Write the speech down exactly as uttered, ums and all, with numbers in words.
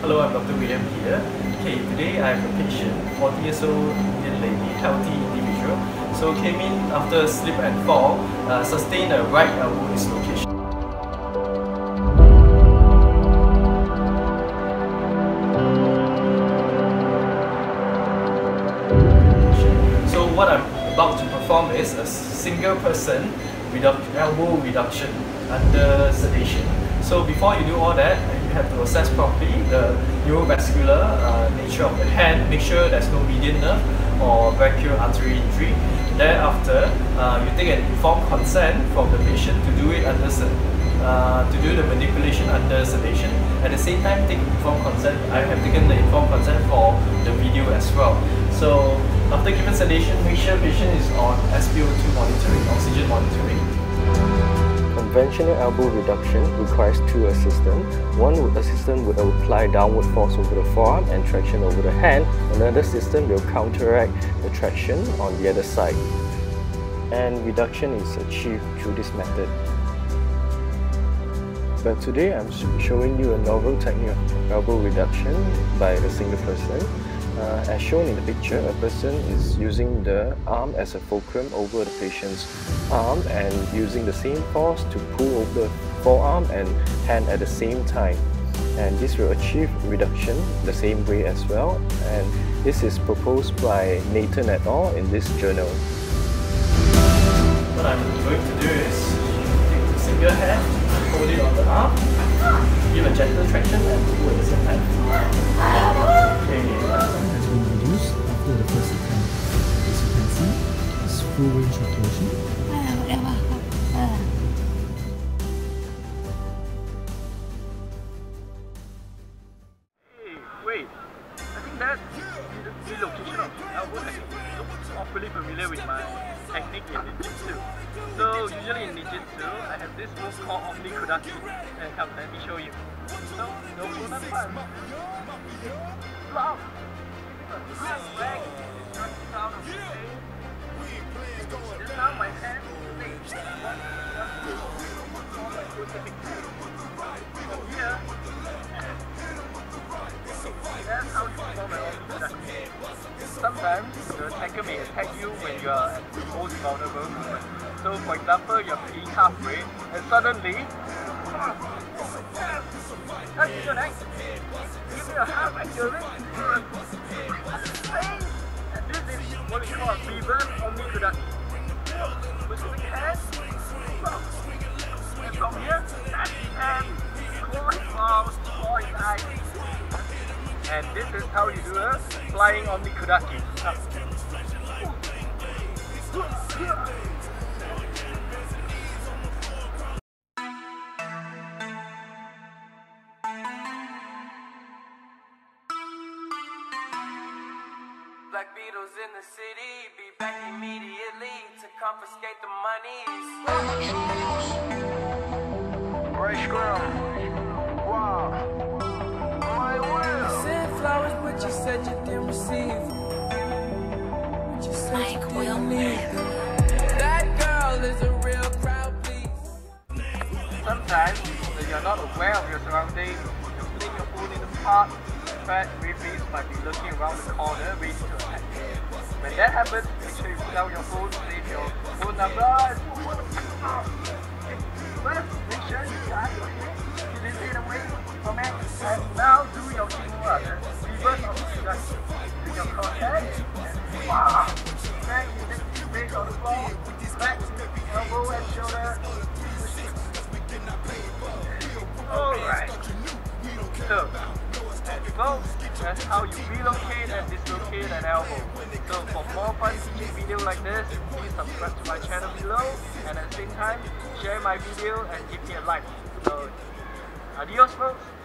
Hello, I'm Doctor William here. Okay, today I have a patient, forty years old Indian lady, healthy individual. So came in after slip and fall, uh, sustained a right elbow dislocation. So what I'm about to perform is a single person reduc elbow reduction under sedation. So before you do all that, you have to assess properly the neurovascular uh, nature of the hand, make sure there's no median nerve or brachial artery injury. Thereafter, uh, you take an informed consent from the patient to do it under uh, to do the manipulation under sedation. At the same time, take informed consent. I have taken the informed consent for the video as well. So after given sedation, make sure patient is on S p O two monitoring, oxygen monitoring. Conventional elbow reduction requires two assistants. One assistant would apply downward force over the forearm and traction over the hand. Another assistant will counteract the traction on the other side. And reduction is achieved through this method. But today I'm showing you a novel technique of elbow reduction by a single person. Uh, as shown in the picture, a person is using the arm as a fulcrum over the patient's arm and using the same force to pull over the forearm and hand at the same time. And this will achieve reduction the same way as well. And this is proposed by Nathan et al. In this journal. What I'm going to do is take the single hand, hold it on the arm, give a gentle traction and pull at the same time. Okay. After the first attempt, as you can see, it's full range of motion. Hey, wait, I think that relocation of elbow is awfully familiar with my technique in Nijutsu. So usually in Nijutsu, I have this move called Omni Kudaki. And come, let me show you. So, no pull up front. Sometimes the attacker may attack you when you are at the most vulnerable. So for example, you are playing halfway and suddenly touch your neck, give me a half accurate. And this is what we call a reverse Omni Kudaki. With quick hands, and from here, that's the hand, close his mouth, close his eyes. And this is how you do a flying Omni Kudaki. Black Beatles in the city, be back immediately to confiscate the monies. Right ground. Wow. But you said you didn't receive. But you said Mike you didn't need. That girl is a real proud please. Sometimes when you're not aware of your surroundings, you fling your food in the park, but reefees might be looking around the corner ready to attack. When that happens, make sure you put out your phone, save your phone number. First, make sure you guide your head, you didn't get away from it, and now do your teamwork. Reverse of the reduction. Do your cross hand, and wow! Back, you take two breaks on the floor, back, elbow and shoulder. Alright. So, there you go. That's how you relocate and dislocate an elbow. So for more fun video like this, please subscribe to my channel below, and at the same time, share my video and give me a like. So, adios folks!